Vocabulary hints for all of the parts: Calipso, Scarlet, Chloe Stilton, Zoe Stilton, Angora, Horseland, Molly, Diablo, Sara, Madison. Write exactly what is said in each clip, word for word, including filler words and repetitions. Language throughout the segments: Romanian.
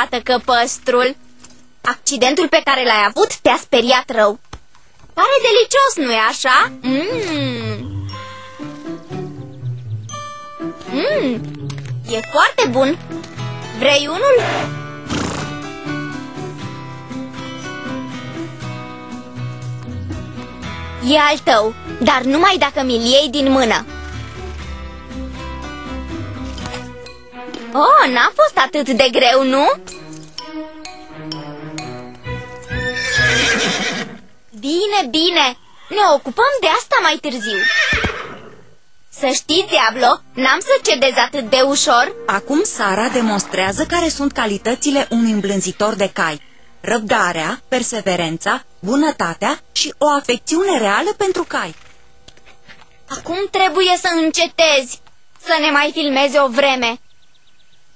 Tată căpăstrul, accidentul pe care l-ai avut te-a speriat rău. Pare delicios, nu-i așa? Mm. Mm. E foarte bun. Vrei unul? E al tău, dar numai dacă mi-l iei din mână. Oh, n-a fost atât de greu, nu? Bine, bine, ne ocupăm de asta mai târziu. Să știi, Diablo, n-am să cedez atât de ușor. Acum Sara demonstrează care sunt calitățile unui îmblânzitor de cai: răbdarea, perseverența, bunătatea și o afecțiune reală pentru cai. Acum trebuie să încetezi, să ne mai filmeze o vreme.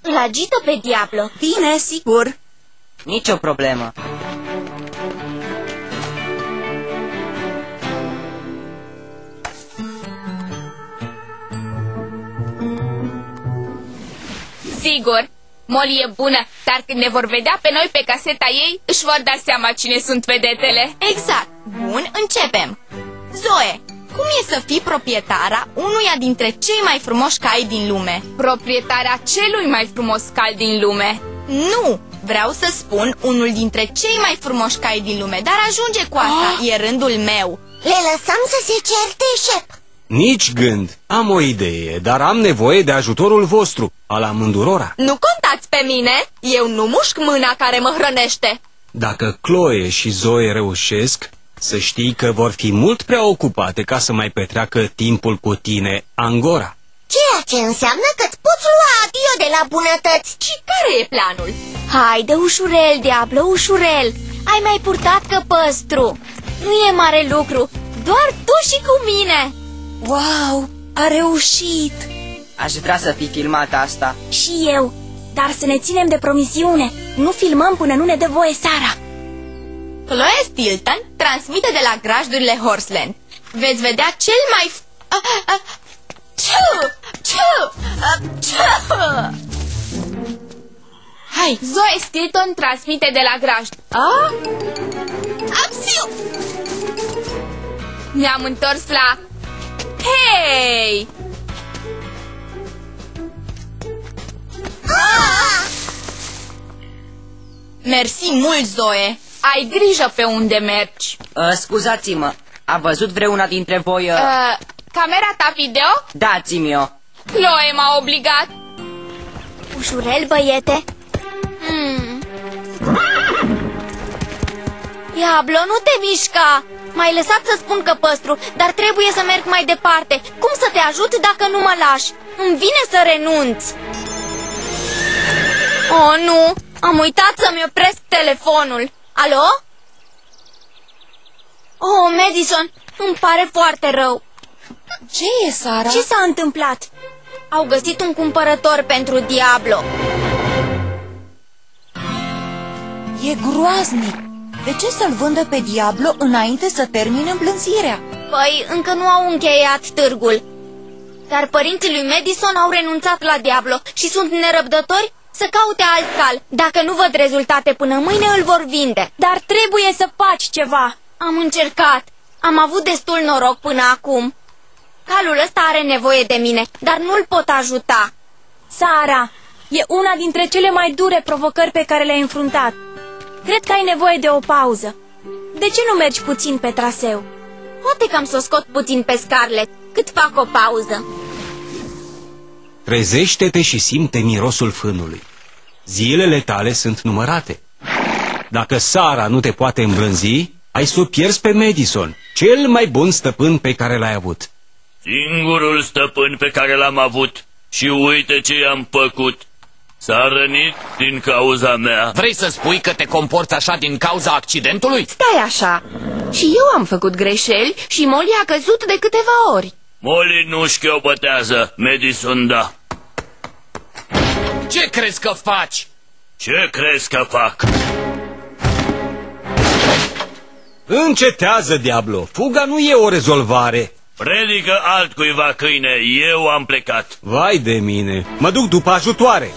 Îl agită pe Diablo. Bine, sigur. Nicio problemă. Sigur, Molly e bună, dar când ne vor vedea pe noi pe caseta ei, își vor da seama cine sunt vedetele. Exact. Bun, începem. Zoe, cum e să fii proprietara unuia dintre cei mai frumoși cai din lume? Proprietara celui mai frumos cai din lume. Nu, vreau să spun unul dintre cei mai frumoși cai din lume, dar ajunge cu asta, oh. E rândul meu. Le lăsăm să se certe, șep. Nici gând. Am o idee, dar am nevoie de ajutorul vostru, al amândurora. Nu contați pe mine, eu nu mușc mâna care mă hrănește. Dacă Chloe și Zoe reușesc, să știi că vor fi mult prea ocupate ca să mai petreacă timpul cu tine, Angora. Ceea ce înseamnă că îți poți lua adio de la bunătăți. Și care e planul? Haide, ușurel, Diablo, ușurel. Ai mai purtat căpăstru. Nu e mare lucru, doar tu și cu mine. Wow, a reușit! Aș vrea să fi filmat asta. Și eu, dar să ne ținem de promisiune. Nu filmăm până nu ne dă voie Sara. Chloe Stilton transmite de la grajdurile Horseland. Veți vedea cel mai... Hai! Zoe Stilton transmite de la grajd. Apsiu! Ne-am întors la... Hei! Ah! Mersi mult, Zoe! Ai grijă pe unde mergi. Uh, Scuzați-mă, a văzut vreuna dintre voi... Uh... Uh, camera ta video? Dați-mi-o! Chloe m-a obligat! Ușurel, băiete! Mm. Diablo, nu te mișca! M-ai lăsat să spun căpăstru, dar trebuie să merg mai departe. Cum să te ajut dacă nu mă lași? Îmi vine să renunț. Oh, nu! Am uitat să-mi opresc telefonul. Alo? Oh, Madison, îmi pare foarte rău. Ce e, Sara? Ce s-a întâmplat? Au găsit un cumpărător pentru Diablo. E groaznic. De ce să-l vândă pe Diablo înainte să termine îmblânzirea? Păi, încă nu au încheiat târgul. Dar părinții lui Madison au renunțat la Diablo și sunt nerăbdători să caute alt cal. Dacă nu văd rezultate până mâine, îl vor vinde. Dar trebuie să faci ceva. Am încercat. Am avut destul noroc până acum. Calul ăsta are nevoie de mine, dar nu-l pot ajuta. Sara, e una dintre cele mai dure provocări pe care le-ai înfruntat. Cred că ai nevoie de o pauză. De ce nu mergi puțin pe traseu? Poate că am să o scot puțin pe Scarlet, cât fac o pauză. Trezește-te și simte mirosul fânului. Zilele tale sunt numărate. Dacă Sara nu te poate îmblânzi, ai să o pierzi pe Madison, cel mai bun stăpân pe care l-ai avut. Singurul stăpân pe care l-am avut și uite ce i-am făcut. S-a rănit din cauza mea. Vrei să spui că te comporți așa din cauza accidentului? Stai așa. Și eu am făcut greșeli și Molly a căzut de câteva ori. Molly nu șchiopătează, Madison da. Ce crezi că faci? Ce crezi că fac? Încetează, Diablo. Fuga nu e o rezolvare. Predică altcuiva, câine. Eu am plecat. Vai de mine. Mă duc după ajutoare.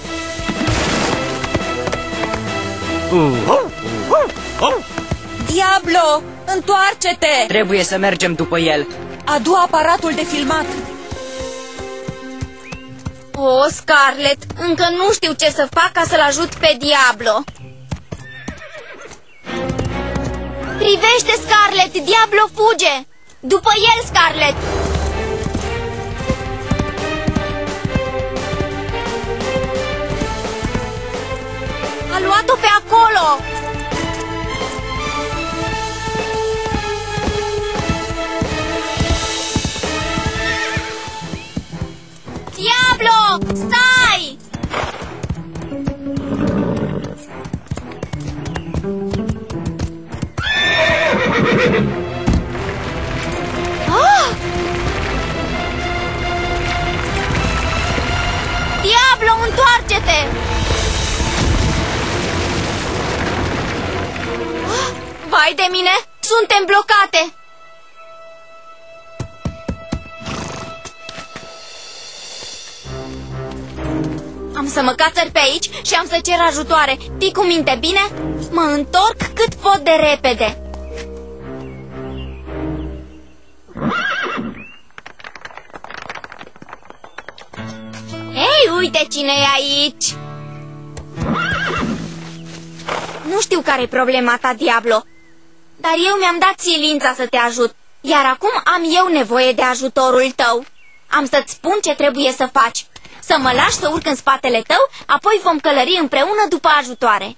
Diablo, întoarce-te! Trebuie să mergem după el. Adu aparatul de filmat. O, Scarlet, încă nu știu ce să fac ca să-l ajut pe Diablo. Privește, Scarlet, Diablo fuge! După el, Scarlet! A luat-o pe acolo! Diablo, stai! Ah! Diablo, întoarce-te! Ah! Vai de mine, suntem blocate! Am să mă cațăr pe aici și am să cer ajutoare. Tii cu minte, bine? Mă întorc cât pot de repede. Ei, uite cine e aici! Nu știu care e problema ta, Diablo, dar eu mi-am dat silința să te ajut, iar acum am eu nevoie de ajutorul tău. Am să-ți spun ce trebuie să faci. Să mă lași să urc în spatele tău, apoi vom călări împreună după ajutoare.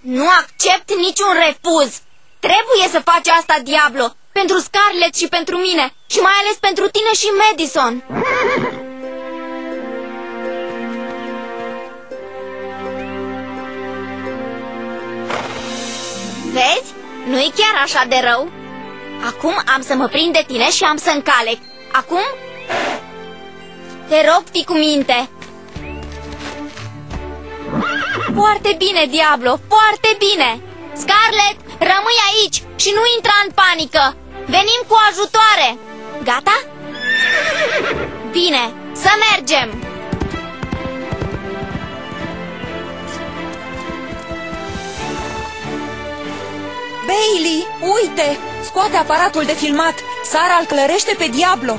Nu accept niciun refuz. Trebuie să faci asta, Diablo, pentru Scarlet și pentru mine, și mai ales pentru tine și Madison. Vezi? Nu-i chiar așa de rău. Acum am să mă prind de tine și am să încalec. Acum... Te rog, fii cu minte. Foarte bine, Diablo, foarte bine. Scarlet, rămâi aici și nu intra în panică. Venim cu ajutoare. Gata? Bine, să mergem. Bailey, uite, scoate aparatul de filmat. Sara îl clărește pe Diablo.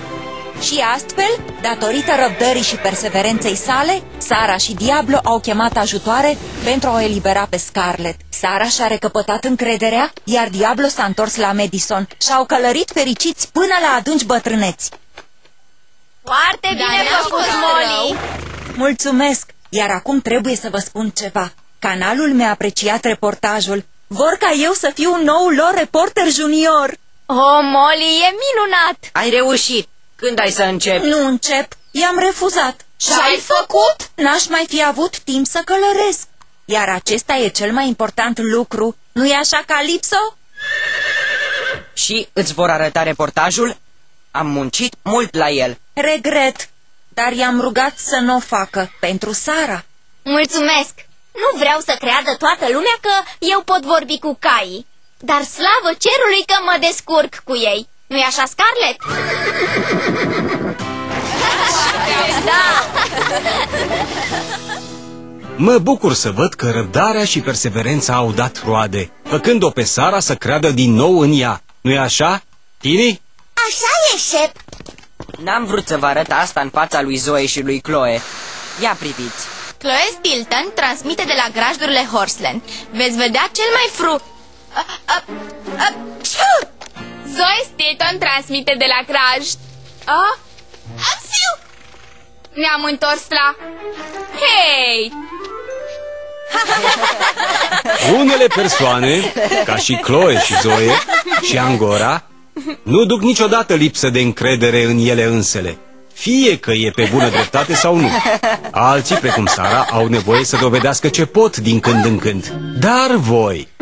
Și astfel, datorită răbdării și perseverenței sale, Sara și Diablo au chemat ajutoare pentru a o elibera pe Scarlet. Sara și-a recăpătat încrederea, iar Diablo s-a întors la Madison și au călărit fericiți până la adânci bătrâneți. Foarte bine făcut, Molly! Mulțumesc! Iar acum trebuie să vă spun ceva. Canalul mi-a apreciat reportajul. Vor ca eu să fiu noul lor reporter junior. Oh, Molly, e minunat! Ai reușit! Când ai să începi? Nu încep, i-am refuzat. Ce-ai făcut? N-aș mai fi avut timp să călăresc. Iar acesta e cel mai important lucru, nu-i așa, Calipso? Și îți vor arăta reportajul? Am muncit mult la el. Regret, dar i-am rugat să nu o facă, pentru Sara. Mulțumesc! Nu vreau să creadă toată lumea că eu pot vorbi cu caii, dar slavă cerului că mă descurc cu ei. Nu-i așa, Scarlet? Da! Mă bucur să văd că răbdarea și perseverența au dat roade, făcând-o pe Sara să creadă din nou în ea. Nu-i așa, Tini? Așa e, șep! N-am vrut să vă arăt asta în fața lui Zoe și lui Chloe. Ia priviți! Chloe Stilton transmite de la grajdurile Horseland. Veți vedea cel mai fru... A, a, a, Zoe Stilton transmite de la Craj. Oh? Ne-am întors la... Hei! Unele persoane, ca și Chloe și Zoe și Angora, nu duc niciodată lipsă de încredere în ele însele, fie că e pe bună dreptate sau nu. Alții, precum Sara, au nevoie să dovedească ce pot din când în când. Dar voi...